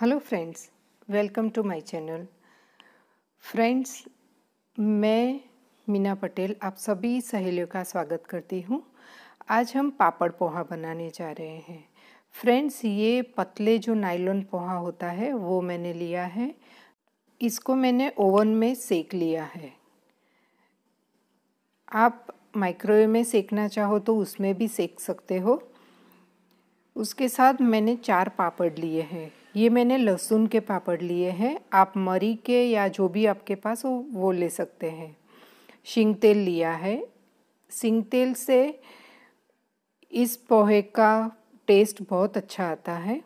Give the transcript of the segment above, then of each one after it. Hello friends, welcome to my channel. Friends, मैं मीना पटेल आप सभी सहेलियों का स्वागत करती हूं। आज हम पापड़ पोहा बनाने जा रहे हैं। फ्रेंड्स, ये पतले जो नायलॉन पोहा होता है वो मैंने लिया है। इसको मैंने ओवन में सेक लिया है। आप माइक्रोवेव में सेकना चाहो तो उसमें भी सेक सकते हो। उसके साथ मैंने 4 पापड़ लिए हैं। ये मैंने लहसुन के पापड़ लिए हैं। आप मरी के या जो भी आपके पास हो वो ले सकते हैं। शींग तेल लिया है। शींग तेल से इस पोहे का टेस्ट बहुत अच्छा आता है।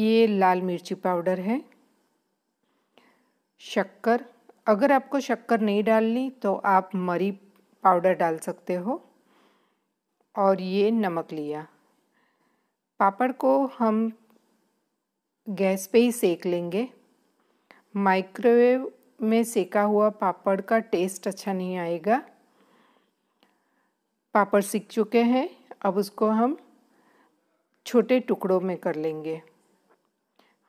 ये लाल मिर्ची पाउडर है। शक्कर, अगर आपको शक्कर नहीं डालनी तो आप मरी पाउडर डाल सकते हो। और ये नमक लिया। पापड़ को हम गैस पे ही सेक लेंगे। माइक्रोवेव में सेका हुआ पापड़ का टेस्ट अच्छा नहीं आएगा। पापड़ सीख चुके हैं, अब उसको हम छोटे टुकड़ों में कर लेंगे।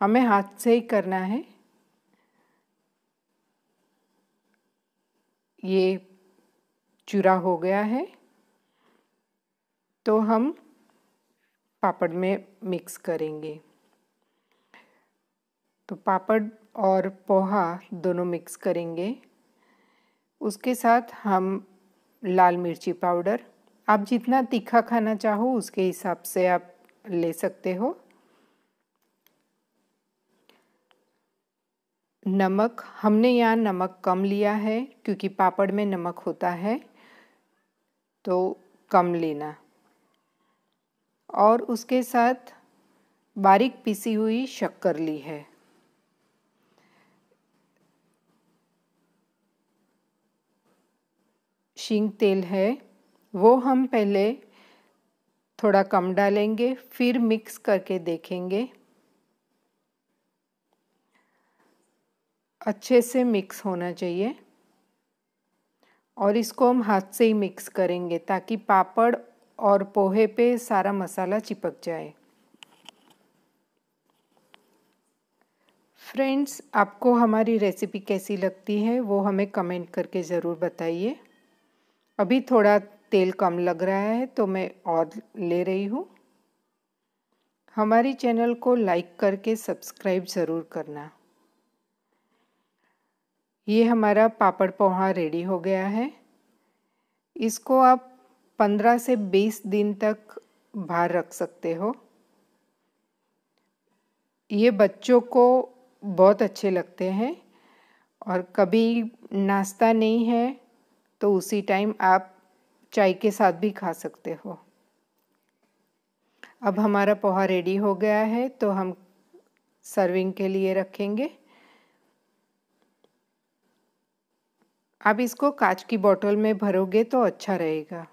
हमें हाथ से ही करना है। ये चूरा हो गया है तो हम पापड़ में मिक्स करेंगे। तो पापड़ और पोहा दोनों मिक्स करेंगे। उसके साथ हम लाल मिर्ची पाउडर, आप जितना तीखा खाना चाहो उसके हिसाब से आप ले सकते हो। नमक, हमने यहाँ नमक कम लिया है क्योंकि पापड़ में नमक होता है तो कम लेना। और उसके साथ बारीक पिसी हुई शक्कर ली है। शींग तेल है वो हम पहले थोड़ा कम डालेंगे, फिर मिक्स करके देखेंगे। अच्छे से मिक्स होना चाहिए और इसको हम हाथ से ही मिक्स करेंगे ताकि पापड़ और पोहे पे सारा मसाला चिपक जाए। फ्रेंड्स, आपको हमारी रेसिपी कैसी लगती है वो हमें कमेंट करके ज़रूर बताइए। अभी थोड़ा तेल कम लग रहा है तो मैं और ले रही हूँ। हमारी चैनल को लाइक करके सब्सक्राइब ज़रूर करना। ये हमारा पापड़ पोहा रेडी हो गया है। इसको आप 15 से 20 दिन तक बाहर रख सकते हो। ये बच्चों को बहुत अच्छे लगते हैं। और कभी नाश्ता नहीं है तो उसी टाइम आप चाय के साथ भी खा सकते हो। अब हमारा पोहा रेडी हो गया है तो हम सर्विंग के लिए रखेंगे। आप इसको कांच की बोतल में भरोगे तो अच्छा रहेगा।